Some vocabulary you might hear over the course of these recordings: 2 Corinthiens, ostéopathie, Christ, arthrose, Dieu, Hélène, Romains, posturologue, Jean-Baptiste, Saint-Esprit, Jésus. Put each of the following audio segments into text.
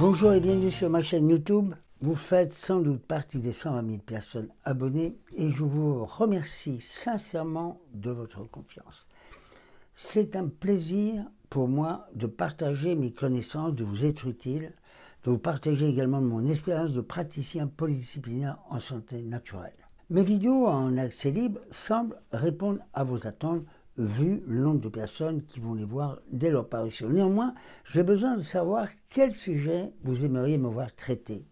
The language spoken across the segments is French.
Bonjour et bienvenue sur ma chaîne YouTube. Vous faites sans doute partie des 120 000 personnes abonnées et je vous remercie sincèrement de votre confiance. C'est un plaisir pour moi de partager mes connaissances, de vous être utile, de vous partager également mon expérience de praticien polydisciplinaire en santé naturelle. Mes vidéos en accès libre semblent répondre à vos attentes vu le nombre de personnes qui vont les voir dès leur parution. Néanmoins, j'ai besoin de savoir quel sujet vous aimeriez me voir traiter.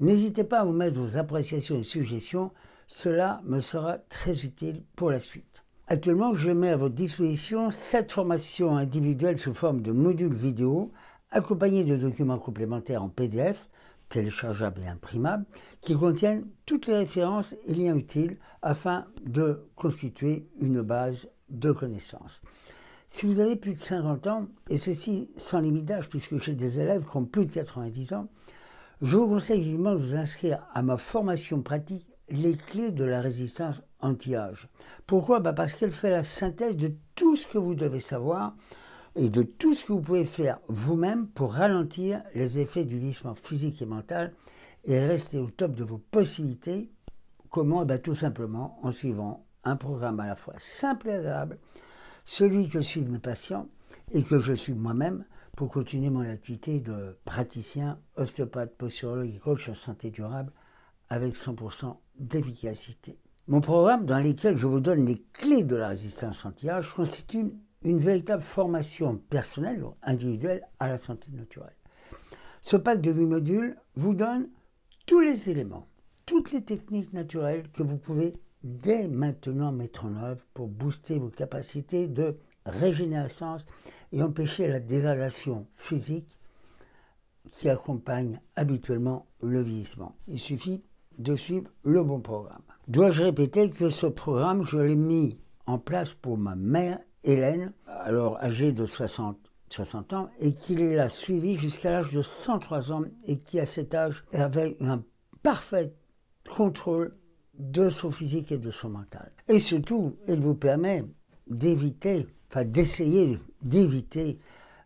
N'hésitez pas à vous mettre vos appréciations et suggestions, cela me sera très utile pour la suite. Actuellement, je mets à votre disposition 7 formations individuelles sous forme de modules vidéo, accompagnées de documents complémentaires en PDF, téléchargeables et imprimables, qui contiennent toutes les références et liens utiles afin de constituer une base de connaissances. Si vous avez plus de 50 ans, et ceci sans limite d'âge puisque j'ai des élèves qui ont plus de 90 ans, je vous conseille vivement de vous inscrire à ma formation pratique « Les clés de la résistance anti-âge ». Pourquoi? Parce qu'elle fait la synthèse de tout ce que vous devez savoir et de tout ce que vous pouvez faire vous-même pour ralentir les effets du vieillissement physique et mental et rester au top de vos possibilités. Comment? Tout simplement en suivant un programme à la fois simple et agréable, celui que suivent mes patients et que je suis moi-même pour continuer mon activité de praticien, ostéopathe, posturologue et coach en santé durable avec 100% d'efficacité. Mon programme dans lequel je vous donne les clés de la résistance anti-âge constitue une véritable formation personnelle ou individuelle à la santé naturelle. Ce pack de 8 modules vous donne tous les éléments, toutes les techniques naturelles que vous pouvez dès maintenant mettre en œuvre pour booster vos capacités de régénérescence et empêcher la dégradation physique qui accompagne habituellement le vieillissement. Il suffit de suivre le bon programme. Dois-je répéter que ce programme, je l'ai mis en place pour ma mère Hélène, alors âgée de 60 ans, et qui l'a suivie jusqu'à l'âge de 103 ans et qui à cet âge avait un parfait contrôle de son physique et de son mental. Et surtout, elle vous permet d'éviter, d'essayer d'éviter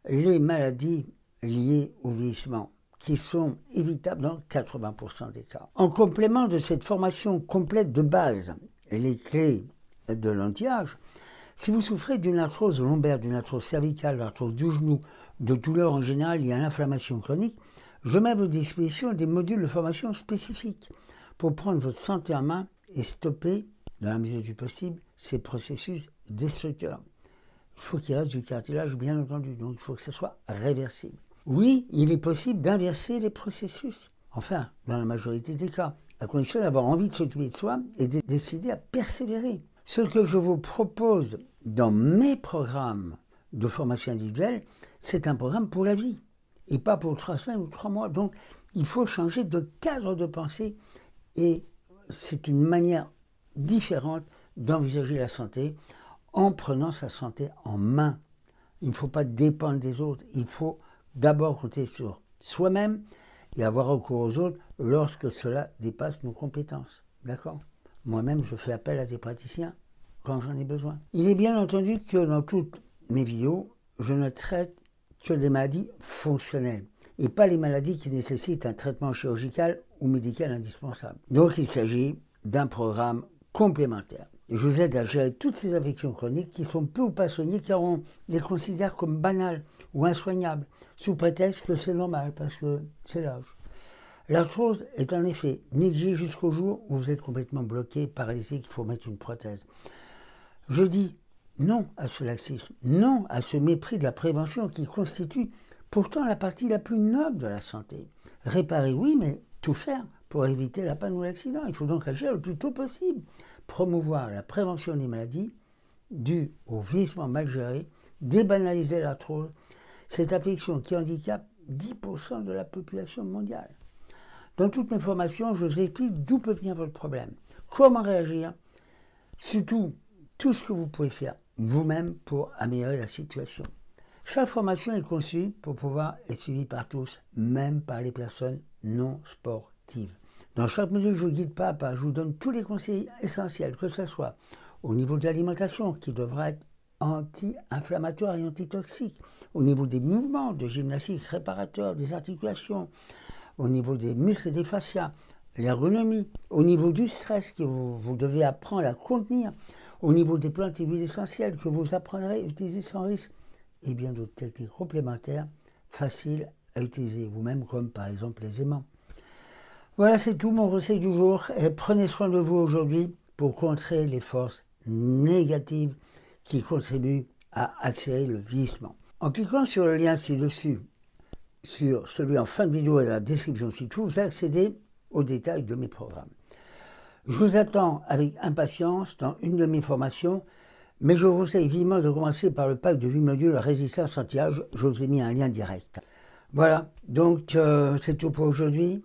les maladies liées au vieillissement, qui sont évitables dans 80% des cas. En complément de cette formation complète de base, les clés de l'anti-âge, si vous souffrez d'une arthrose lombaire, d'une arthrose cervicale, d'une arthrose du genou, de douleurs en général liées à l'inflammation chronique, je mets à votre disposition des modules de formation spécifiques pour prendre votre santé en main et stopper, dans la mesure du possible, ces processus destructeurs. Il faut qu'il reste du cartilage, bien entendu, donc il faut que ce soit réversible. Oui, il est possible d'inverser les processus, enfin, dans la majorité des cas, à condition d'avoir envie de s'occuper de soi et de décider à persévérer. Ce que je vous propose dans mes programmes de formation individuelle, c'est un programme pour la vie, et pas pour 3 semaines ou 3 mois. Donc, il faut changer de cadre de pensée. Et c'est une manière différente d'envisager la santé en prenant sa santé en main. Il ne faut pas dépendre des autres. Il faut d'abord compter sur soi-même et avoir recours aux autres lorsque cela dépasse nos compétences. D'accord? Moi-même, je fais appel à des praticiens quand j'en ai besoin. Il est bien entendu que dans toutes mes vidéos, je ne traite que des maladies fonctionnelles et pas les maladies qui nécessitent un traitement chirurgical ou médical indispensable. Donc il s'agit d'un programme complémentaire. Je vous aide à gérer toutes ces affections chroniques qui sont peu ou pas soignées car on les considère comme banales ou insoignables, sous prétexte que c'est normal parce que c'est l'âge. L'arthrose est en effet négligée jusqu'au jour où vous êtes complètement bloqué, paralysé, qu'il faut mettre une prothèse. Je dis non à ce laxisme, non à ce mépris de la prévention qui constitue pourtant la partie la plus noble de la santé. Réparer oui, mais tout faire pour éviter la panne ou l'accident. Il faut donc agir le plus tôt possible. Promouvoir la prévention des maladies dues au vieillissement mal géré, débanaliser l'arthrose, cette affection qui handicape 10% de la population mondiale. Dans toutes mes formations, je vous explique d'où peut venir votre problème, comment réagir, surtout tout ce que vous pouvez faire vous-même pour améliorer la situation. Chaque formation est conçue pour pouvoir être suivie par tous, même par les personnes non sportive. Dans chaque module, je vous guide pas à pas, je vous donne tous les conseils essentiels, que ce soit au niveau de l'alimentation, qui devra être anti-inflammatoire et antitoxique, au niveau des mouvements de gymnastique réparateur des articulations, au niveau des muscles et des fascias, l'ergonomie, au niveau du stress que vous devez apprendre à contenir, au niveau des plantes et huiles essentielles que vous apprendrez à utiliser sans risque, et bien d'autres techniques complémentaires faciles à utiliser vous-même, comme par exemple les aimants. Voilà, c'est tout mon conseil du jour. Et prenez soin de vous aujourd'hui pour contrer les forces négatives qui contribuent à accélérer le vieillissement. En cliquant sur le lien ci-dessus, sur celui en fin de vidéo et la description ci-dessous, vous accédez aux détails de mes programmes. Je vous attends avec impatience dans une de mes formations, mais je vous conseille vivement de commencer par le pack de 8 modules résistance anti-âge. Je vous ai mis un lien direct. Voilà, donc c'est tout pour aujourd'hui.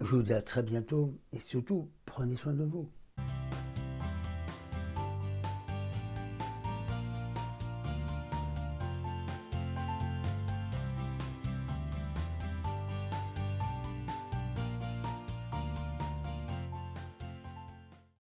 Je vous dis à très bientôt et surtout, prenez soin de vous.